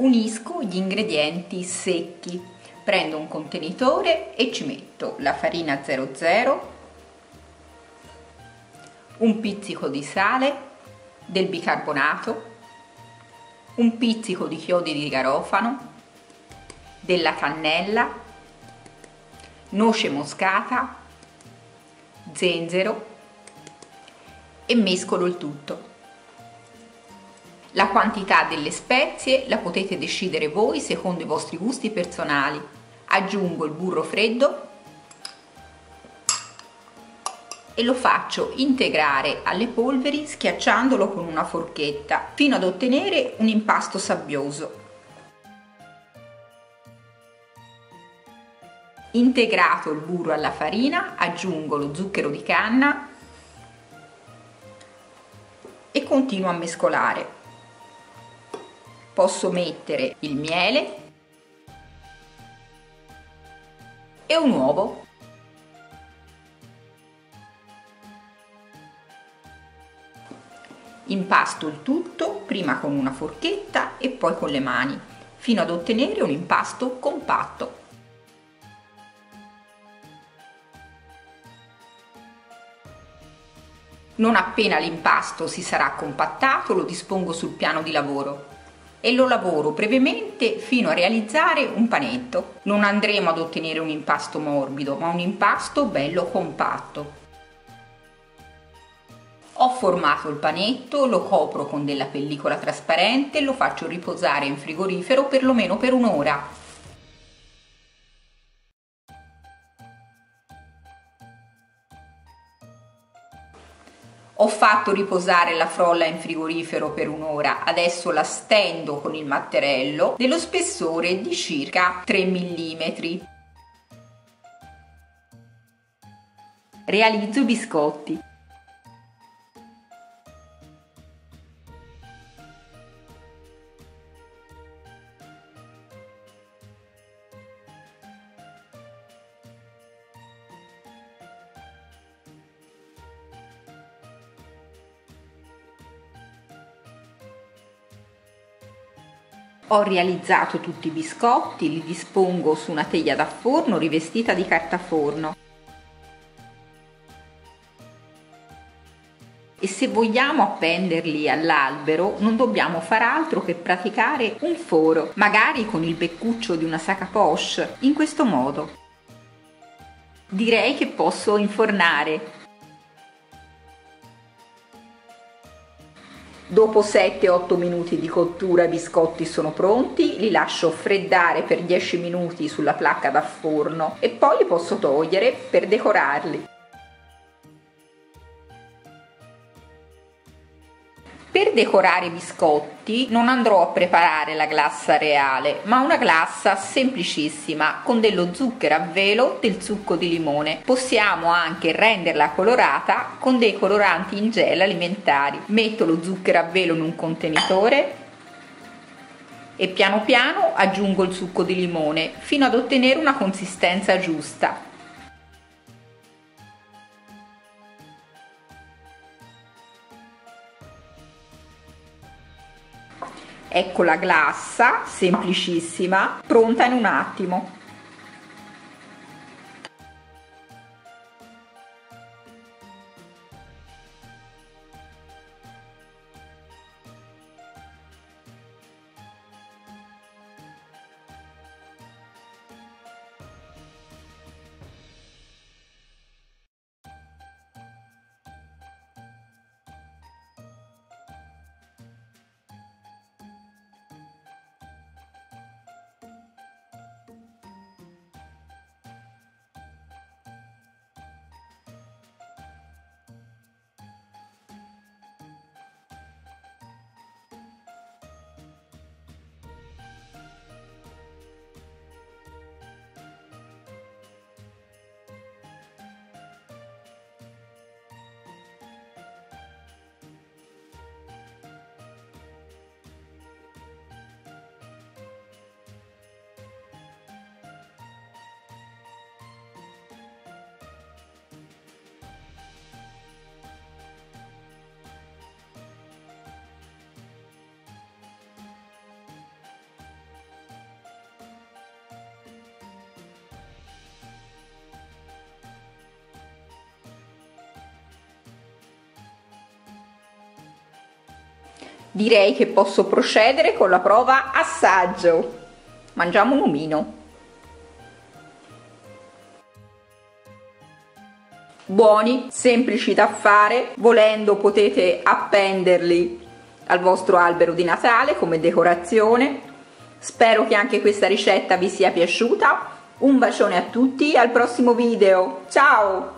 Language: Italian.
unisco gli ingredienti secchi, prendo un contenitore e ci metto la farina 00, un pizzico di sale, del bicarbonato, un pizzico di chiodi di garofano, della cannella, noce moscata, zenzero e mescolo il tutto. La quantità delle spezie la potete decidere voi secondo i vostri gusti personali. Aggiungo il burro freddo e lo faccio integrare alle polveri schiacciandolo con una forchetta fino ad ottenere un impasto sabbioso. Integrato il burro alla farina, aggiungo lo zucchero di canna e continuo a mescolare. Posso mettere il miele e un uovo. Impasto il tutto prima con una forchetta e poi con le mani fino ad ottenere un impasto compatto. Non appena l'impasto si sarà compattato, lo dispongo sul piano di lavoro e lo lavoro brevemente fino a realizzare un panetto. Non andremo ad ottenere un impasto morbido, ma un impasto bello compatto. Ho formato il panetto, lo copro con della pellicola trasparente e lo faccio riposare in frigorifero perlomeno per un'ora. Ho fatto riposare la frolla in frigorifero per un'ora, adesso la stendo con il matterello dello spessore di circa 3 mm. Realizzo i biscotti. Ho realizzato tutti i biscotti, li dispongo su una teglia da forno rivestita di carta forno. E se vogliamo appenderli all'albero non dobbiamo far altro che praticare un foro, magari con il beccuccio di una sac à poche. In questo modo direi che posso infornare. Dopo 7-8 minuti di cottura i biscotti sono pronti, li lascio freddare per 10 minuti sulla placca da forno e poi li posso togliere per decorarli. Per decorare i biscotti non andrò a preparare la glassa reale, ma una glassa semplicissima con dello zucchero a velo, del succo di limone. Possiamo anche renderla colorata con dei coloranti in gel alimentari. Metto lo zucchero a velo in un contenitore e piano piano aggiungo il succo di limone fino ad ottenere una consistenza giusta. Ecco la glassa, semplicissima, pronta in un attimo. Direi che posso procedere con la prova assaggio. Mangiamo un omino. Buoni, semplici da fare, volendo potete appenderli al vostro albero di Natale come decorazione. Spero che anche questa ricetta vi sia piaciuta. Un bacione a tutti, al prossimo video. Ciao!